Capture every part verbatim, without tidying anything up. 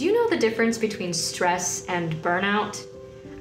Do you know the difference between stress and burnout?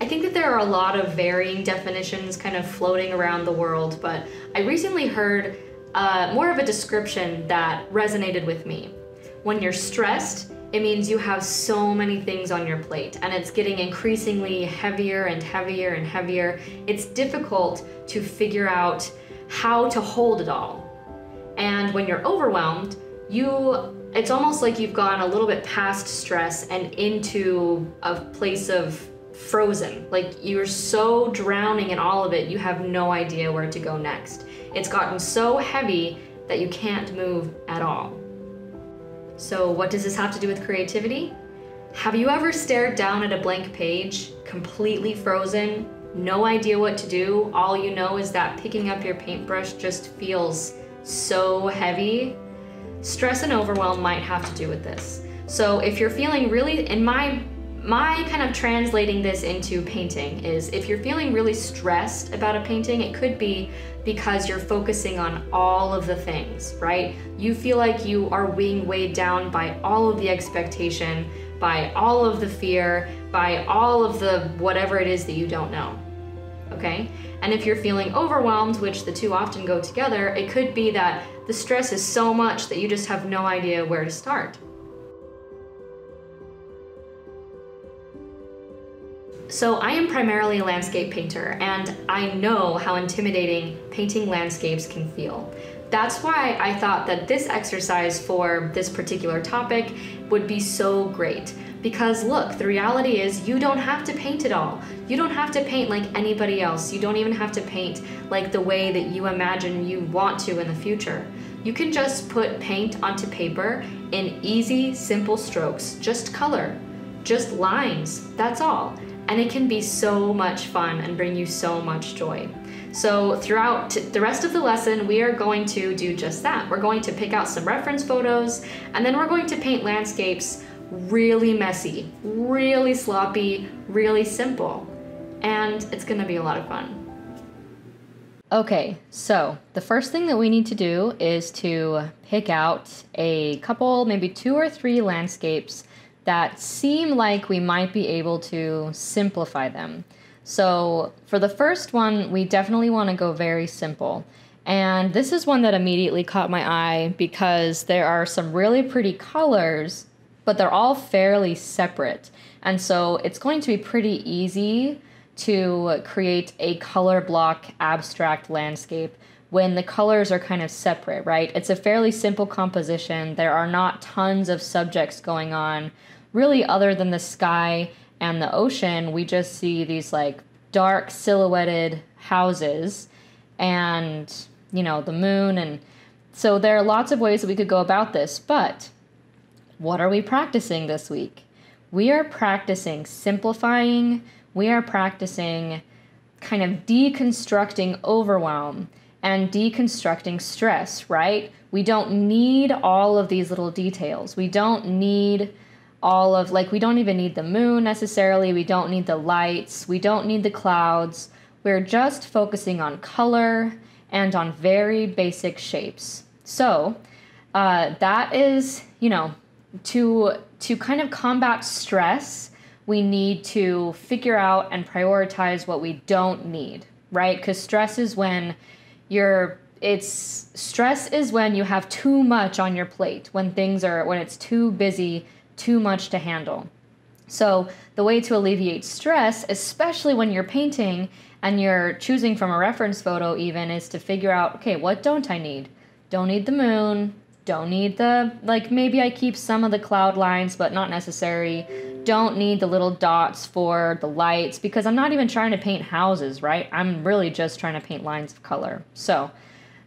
I think that there are a lot of varying definitions kind of floating around the world, but I recently heard uh, more of a description that resonated with me. When you're stressed, it means you have so many things on your plate, and it's getting increasingly heavier and heavier and heavier. It's difficult to figure out how to hold it all. And when you're overwhelmed, you it's almost like you've gone a little bit past stress and into a place of frozen. Like, you're so drowning in all of it, you have no idea where to go next. It's gotten so heavy that you can't move at all. So what does this have to do with creativity? Have you ever stared down at a blank page, completely frozen, no idea what to do? All you know is that picking up your paintbrush just feels so heavy. Stress and overwhelm might have to do with this. So if you're feeling really, in my, my kind of translating this into painting is, if you're feeling really stressed about a painting, it could be because you're focusing on all of the things, right? You feel like you are being weighed down by all of the expectation, by all of the fear, by all of the whatever it is that you don't know, okay? And if you're feeling overwhelmed, which the two often go together, it could be that the stress is so much that you just have no idea where to start. So I am primarily a landscape painter, and I know how intimidating painting landscapes can feel. That's why I thought that this exercise for this particular topic would be so great. Because look, the reality is you don't have to paint it all. You don't have to paint like anybody else. You don't even have to paint like the way that you imagine you want to in the future. You can just put paint onto paper in easy, simple strokes, just color, just lines, that's all. And it can be so much fun and bring you so much joy. So throughout the rest of the lesson, we are going to do just that. We're going to pick out some reference photos, and then we're going to paint landscapes really messy, really sloppy, really simple. And it's gonna be a lot of fun. Okay, so the first thing that we need to do is to pick out a couple, maybe two or three landscapes that seem like we might be able to simplify them. So for the first one, we definitely want to go very simple. And this is one that immediately caught my eye because there are some really pretty colors, but they're all fairly separate. And so it's going to be pretty easy to create a color block abstract landscape when the colors are kind of separate, right? It's a fairly simple composition. There are not tons of subjects going on, really, other than the sky and the ocean. We just see these like dark silhouetted houses and, you know, the moon. And so there are lots of ways that we could go about this, but what are we practicing this week? We are practicing simplifying. We are practicing kind of deconstructing overwhelm and deconstructing stress, right? We don't need all of these little details. We don't need all of, like, we don't even need the moon necessarily. We don't need the lights. We don't need the clouds. We're just focusing on color and on very basic shapes. So uh, that is, you know, to, to kind of combat stress, we need to figure out and prioritize what we don't need, right? Because stress is when Your it's stress is when you have too much on your plate, when things are when it's too busy, too much to handle. So the way to alleviate stress, especially when you're painting and you're choosing from a reference photo even, is to figure out, okay, what don't I need? Don't need the moon, don't need the, like, maybe I keep some of the cloud lines, but not necessary. Don't need the little dots for the lights, because I'm not even trying to paint houses, right? I'm really just trying to paint lines of color. So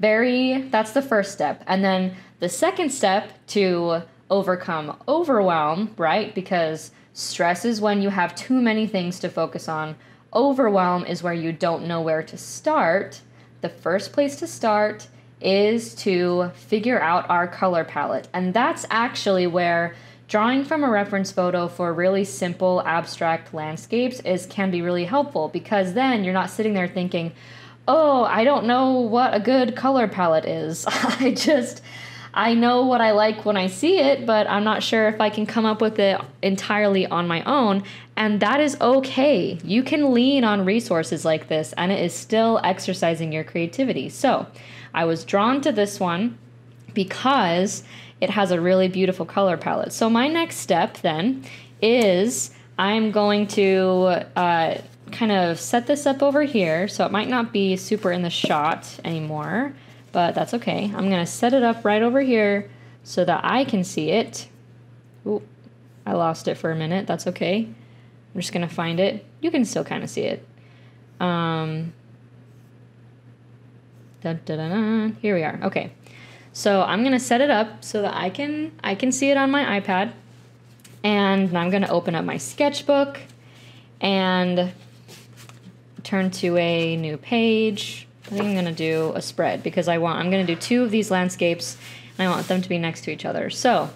very, that's the first step. And then the second step to overcome overwhelm, right? Because stress is when you have too many things to focus on. Overwhelm is where you don't know where to start. The first place to start is to figure out our color palette. And that's actually where drawing from a reference photo for really simple abstract landscapes is can be really helpful, because then you're not sitting there thinking, oh, I don't know what a good color palette is. I just, I know what I like when I see it, but I'm not sure if I can come up with it entirely on my own. And that is okay. You can lean on resources like this, and it is still exercising your creativity. So I was drawn to this one because it has a really beautiful color palette. So my next step then is I'm going to uh, kind of set this up over here. So it might not be super in the shot anymore, but that's okay. I'm gonna set it up right over here so that I can see it. Ooh, I lost it for a minute, that's okay. I'm just gonna find it. You can still kind of see it. Um, da, da, da, da. Here we are, okay. So I'm gonna set it up so that I can, I can see it on my iPad. And I'm gonna open up my sketchbook and turn to a new page. I think I'm gonna do a spread because I want, I'm gonna do two of these landscapes and I want them to be next to each other. So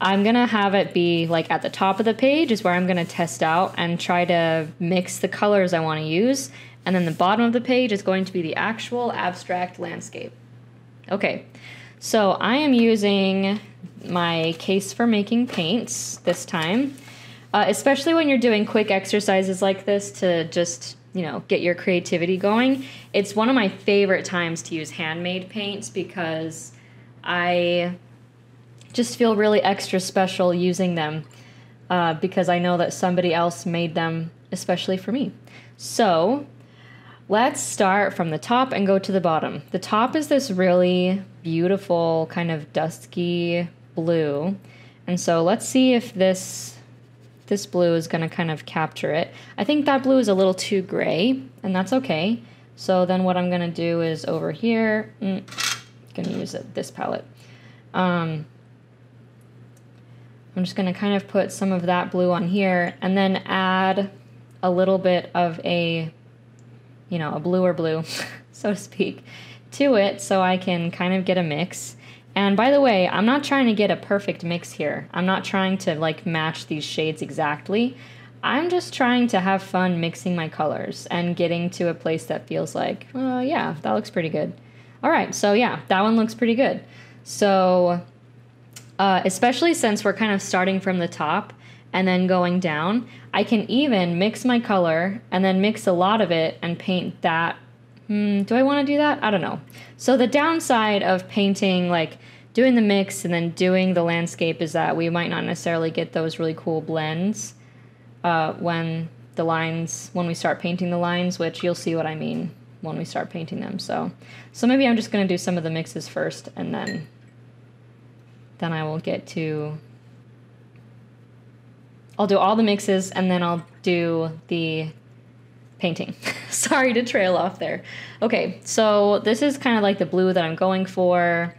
I'm gonna have it be like at the top of the page is where I'm gonna test out and try to mix the colors I wanna use. And then the bottom of the page is going to be the actual abstract landscape. Okay, so I am using my Case for Making paints this time, uh, especially when you're doing quick exercises like this to just, you know, get your creativity going. It's one of my favorite times to use handmade paints because I just feel really extra special using them uh, because I know that somebody else made them especially for me. So let's start from the top and go to the bottom. The top is this really beautiful kind of dusky blue. And so let's see if this This blue is gonna kind of capture it. I think that blue is a little too gray, and that's okay. So then what I'm gonna do is over here, mm, gonna use it, this palette. Um, I'm just gonna kind of put some of that blue on here and then add a little bit of a, you know, a bluer blue, so to speak, to it so I can kind of get a mix. And by the way, I'm not trying to get a perfect mix here. I'm not trying to like match these shades exactly. I'm just trying to have fun mixing my colors and getting to a place that feels like, oh yeah, that looks pretty good. All right, so yeah, that one looks pretty good. So uh, especially since we're kind of starting from the top and then going down, I can even mix my color and then mix a lot of it and paint that. Hmm, do I want to do that? I don't know. So the downside of painting, like doing the mix and then doing the landscape, is that we might not necessarily get those really cool blends uh, when the lines, when we start painting the lines, which you'll see what I mean when we start painting them. So, so maybe I'm just going to do some of the mixes first, and then, then I will get to, I'll do all the mixes and then I'll do the painting. Sorry to trail off there. Okay, so this is kind of like the blue that I'm going for.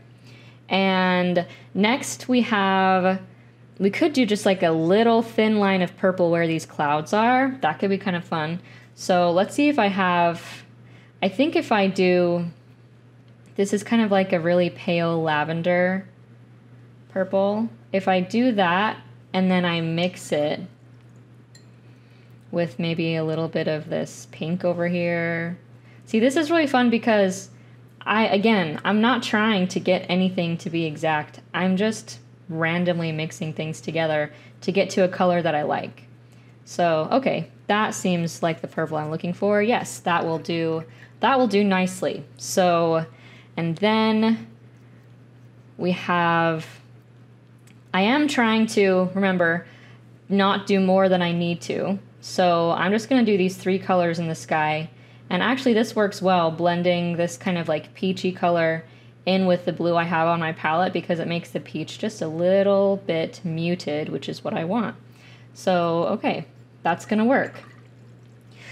And next we have, we could do just like a little thin line of purple where these clouds are. That could be kind of fun. So let's see if I have, I think if I do, this is kind of like a really pale lavender purple. If I do that and then I mix it with maybe a little bit of this pink over here. See, this is really fun because I, again, I'm not trying to get anything to be exact. I'm just randomly mixing things together to get to a color that I like. So, okay, that seems like the purple I'm looking for. Yes, that will do, that will do nicely. So, and then we have, I am trying to, remember, not do more than I need to. So I'm just gonna do these three colors in the sky. And actually this works well, blending this kind of like peachy color in with the blue I have on my palette, because it makes the peach just a little bit muted, which is what I want. So, okay, that's gonna work.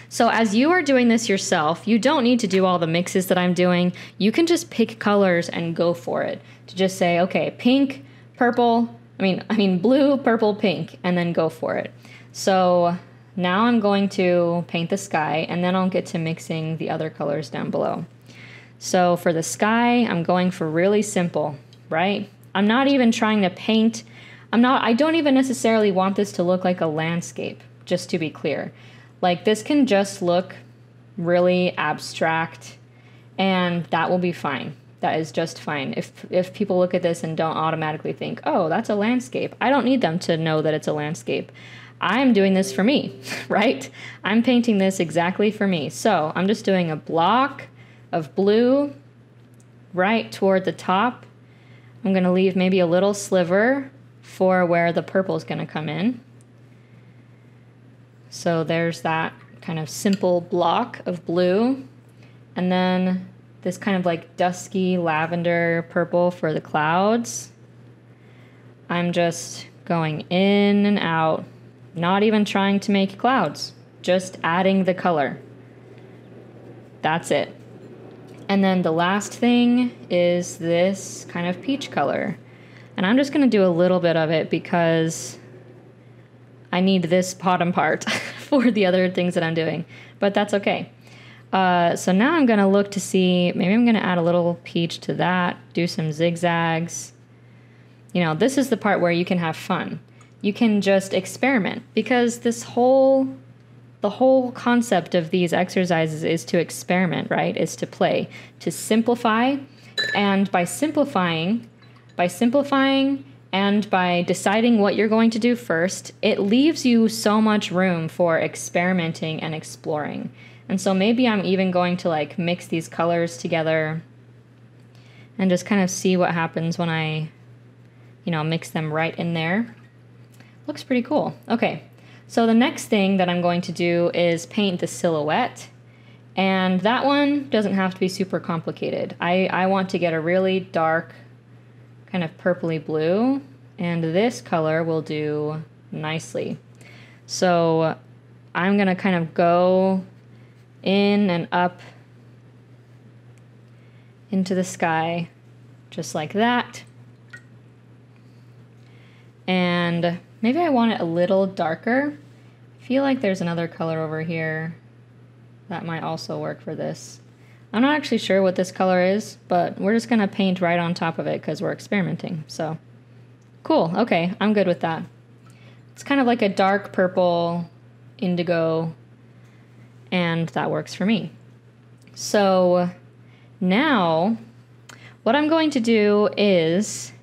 So as you are doing this yourself, you don't need to do all the mixes that I'm doing. You can just pick colors and go for it. To just say, okay, pink, purple, I mean, I mean blue, purple, pink, and then go for it. So, now I'm going to paint the sky, and then I'll get to mixing the other colors down below. So for the sky, I'm going for really simple, right? I'm not even trying to paint. I'm not, I don't even necessarily want this to look like a landscape, just to be clear. Like this can just look really abstract, and that will be fine. that is just fine. If if people look at this and don't automatically think, oh, that's a landscape, I don't need them to know that it's a landscape. I'm doing this for me, right? I'm painting this exactly for me. So I'm just doing a block of blue right toward the top. I'm gonna leave maybe a little sliver for where the purple is gonna come in. So there's that kind of simple block of blue. And then this kind of like dusky lavender purple for the clouds. I'm just going in and out, not even trying to make clouds, just adding the color. That's it. And then the last thing is this kind of peach color. And I'm just gonna do a little bit of it because I need this bottom part for the other things that I'm doing, but that's okay. Uh, so now I'm gonna look to see, maybe I'm gonna add a little peach to that, do some zigzags. You know, this is the part where you can have fun. You can just experiment, because this whole, the whole concept of these exercises is to experiment, right? Is to play, to simplify. And by simplifying, by simplifying and by deciding what you're going to do first, it leaves you so much room for experimenting and exploring. And so maybe I'm even going to like mix these colors together and just kind of see what happens when I, you know, mix them right in there. Looks pretty cool. Okay, so the next thing that I'm going to do is paint the silhouette, and that one doesn't have to be super complicated. I, I want to get a really dark kind of purpley blue, and this color will do nicely. So I'm gonna kind of go in and up into the sky just like that, and maybe I want it a little darker. I feel like there's another color over here that might also work for this. I'm not actually sure what this color is, but we're just gonna paint right on top of it because we're experimenting, so. Cool, okay, I'm good with that. It's kind of like a dark purple, indigo, and that works for me. So now, what I'm going to do is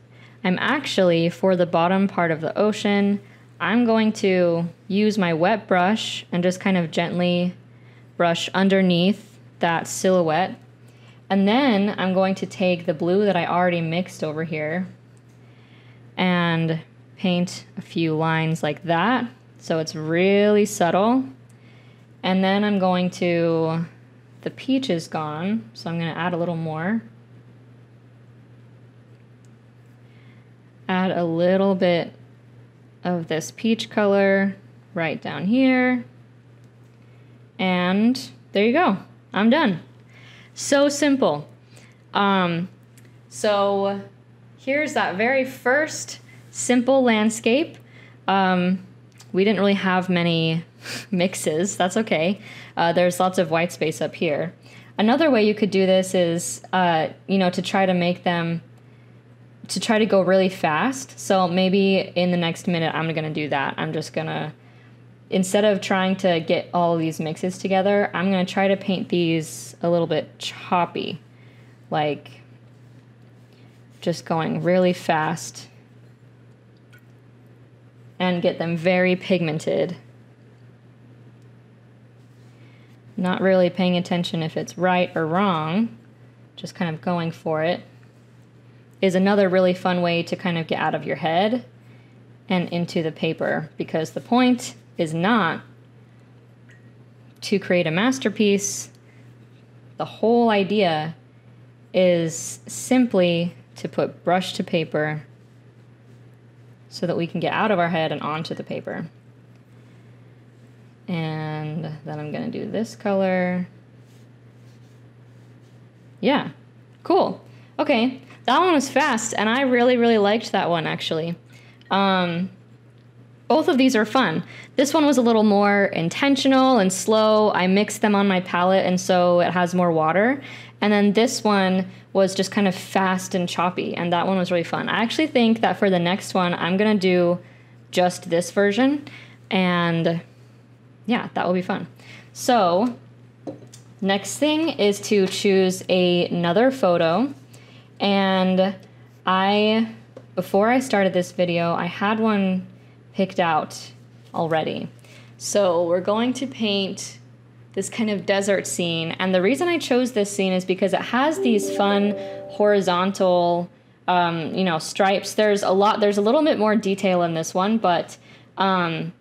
I'm actually, for the bottom part of the ocean, I'm going to use my wet brush and just kind of gently brush underneath that silhouette. And then I'm going to take the blue that I already mixed over here and paint a few lines like that. So it's really subtle. And then I'm going to, the peach is gone, so I'm gonna add a little more. Add a little bit of this peach color right down here. And there you go, I'm done. So simple. Um, so here's that very first simple landscape. Um, we didn't really have many mixes, that's okay. Uh, there's lots of white space up here. Another way you could do this is, uh, you know, to try to make them to try to go really fast. So maybe in the next minute, I'm gonna do that. I'm just gonna, instead of trying to get all these mixes together, I'm gonna try to paint these a little bit choppy, like just going really fast and get them very pigmented. Not really paying attention if it's right or wrong, just kind of going for it. Is another really fun way to kind of get out of your head and into the paper, because the point is not to create a masterpiece. The whole idea is simply to put brush to paper so that we can get out of our head and onto the paper. And then I'm gonna do this color. Yeah, cool, okay. That one was fast, and I really, really liked that one, actually. Um, both of these are fun. This one was a little more intentional and slow. I mixed them on my palette, and so it has more water. And then this one was just kind of fast and choppy, and that one was really fun. I actually think that for the next one, I'm gonna do just this version, and yeah, that will be fun. So, next thing is to choose a, another photo. And I, before I started this video, I had one picked out already. So we're going to paint this kind of desert scene. And the reason I chose this scene is because it has these fun horizontal, um, you know, stripes. There's a lot, there's a little bit more detail in this one, but um,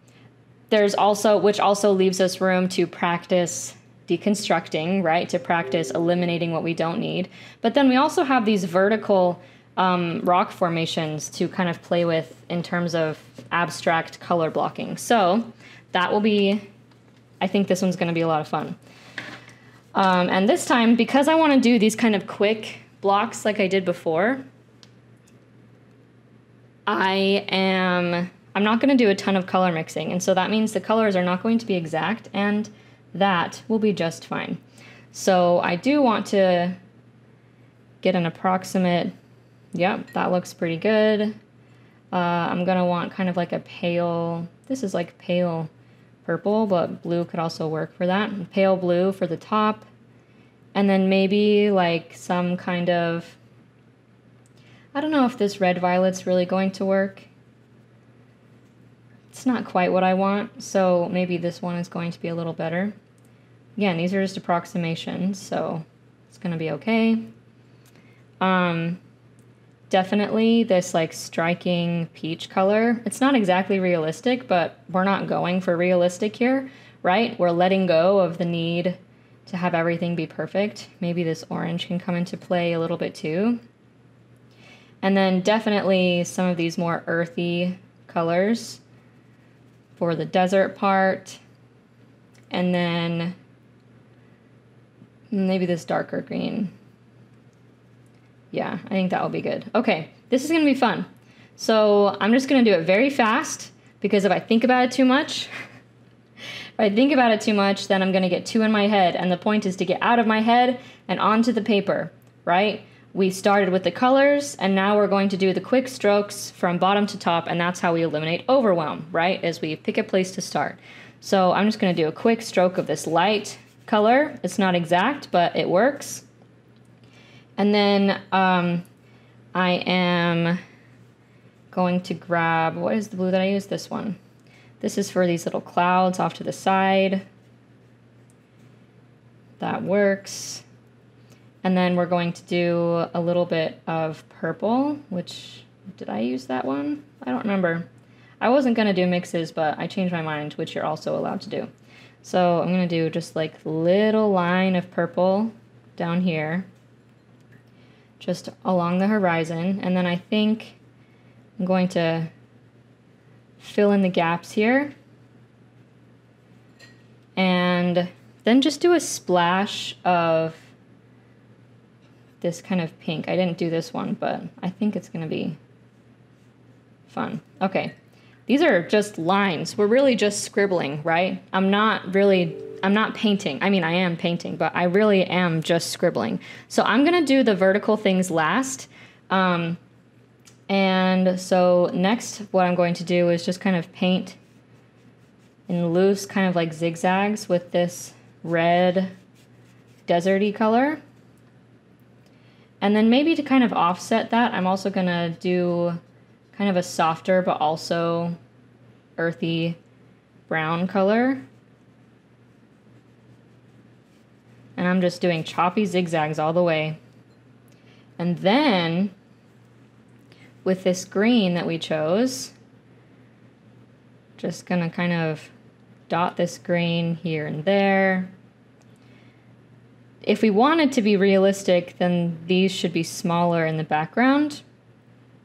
there's also, which also leaves us room to practice deconstructing, right? To practice eliminating what we don't need. But then we also have these vertical um, rock formations to kind of play with in terms of abstract color blocking. So that will be, I think this one's going to be a lot of fun. Um, and this time, because I want to do these kind of quick blocks like I did before, I am, I'm not going to do a ton of color mixing. And so that means the colors are not going to be exact, and that will be just fine. So I do want to get an approximate, yep, that looks pretty good. Uh, I'm going to want kind of like a pale, this is like pale purple, but blue could also work for that. Pale blue for the top. And then maybe like some kind of, I don't know if this red violet's really going to work. It's not quite what I want, so maybe this one is going to be a little better. Again, these are just approximations, so it's gonna be okay. Um, Definitely this like striking peach color. It's not exactly realistic, but we're not going for realistic here, right? We're letting go of the need to have everything be perfect. Maybe this orange can come into play a little bit too. And then definitely some of these more earthy colors for the desert part. And then maybe this darker green. Yeah, I think that will be good. Okay, this is going to be fun. So I'm just going to do it very fast, because if I think about it too much, if I think about it too much, then I'm going to get too in my head. And the point is to get out of my head and onto the paper, right? We started with the colors, and now we're going to do the quick strokes from bottom to top, and that's how we eliminate overwhelm, right? As we pick a place to start. So I'm just going to do a quick stroke of this light color. It's not exact, but it works. And then um, I am going to grab, what is the blue that I use? This one. This is for these little clouds off to the side. That works. And then we're going to do a little bit of purple, which, did I use that one? I don't remember. I wasn't gonna do mixes, but I changed my mind, which you're also allowed to do. So I'm gonna do just like little line of purple down here, just along the horizon. And then I think I'm going to fill in the gaps here and then just do a splash of this kind of pink. I didn't do this one, but I think it's gonna be fun. Okay, these are just lines. We're really just scribbling, right? I'm not really I'm not painting. I mean, I am painting, but I really am just scribbling. So I'm going to do the vertical things last. Um, and so next, what I'm going to do is just kind of paint in loose kind of like zigzags with this red deserty color. And then maybe to kind of offset that, I'm also going to do kind of a softer but also earthy brown color. And I'm just doing choppy zigzags all the way. And then with this green that we chose, just gonna kind of dot this green here and there. If we wanted to be realistic, then these should be smaller in the background,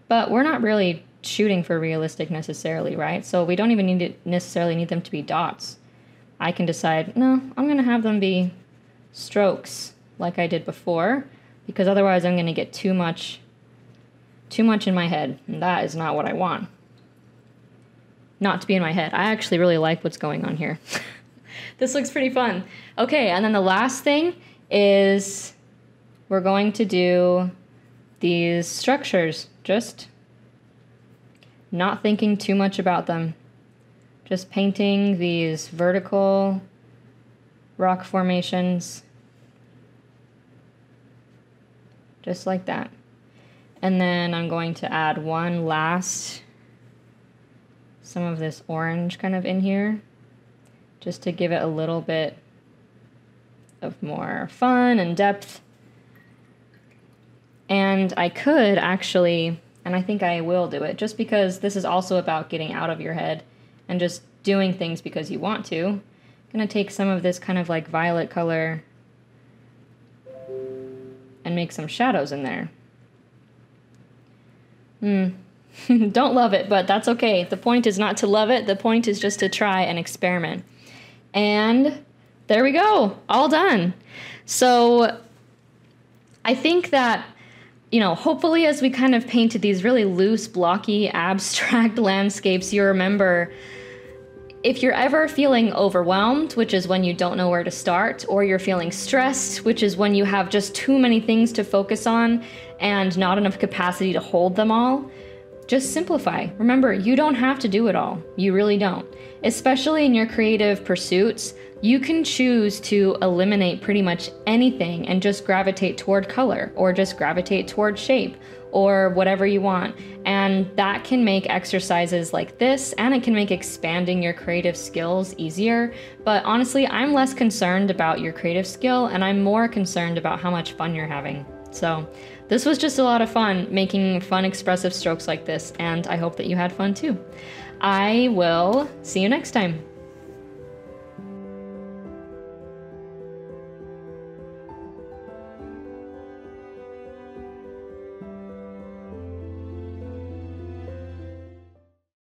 but we're not really shooting for realistic necessarily, right? So we don't even need to necessarily need them to be dots. I can decide, no, I'm gonna have them be strokes like I did before, because otherwise I'm going to get too much too much in my head, and that is not what I want. Not to be in my head. I actually really like what's going on here. This looks pretty fun. Okay, and then the last thing is we're going to do these structures, just not thinking too much about them. Just painting these vertical rock formations, just like that. And then I'm going to add one last, some of this orange kind of in here, just to give it a little bit of more fun and depth. And I could actually, and I think I will do it, just because this is also about getting out of your head and just doing things because you want to. I'm gonna take some of this kind of like violet color and make some shadows in there. Hmm. Don't love it, but that's okay. The point is not to love it. The point is just to try and experiment. And there we go. All done. So I think that, you know, hopefully as we kind of painted these really loose, blocky, abstract landscapes, you remember, if you're ever feeling overwhelmed, which is when you don't know where to start, or you're feeling stressed, which is when you have just too many things to focus on and not enough capacity to hold them all, just simplify. Remember, you don't have to do it all. You really don't. Especially in your creative pursuits, you can choose to eliminate pretty much anything and just gravitate toward color, or just gravitate toward shape, or whatever you want. And that can make exercises like this, and it can make expanding your creative skills easier. But honestly, I'm less concerned about your creative skill, and I'm more concerned about how much fun you're having. So this was just a lot of fun, making fun expressive strokes like this, and I hope that you had fun too. I will see you next time.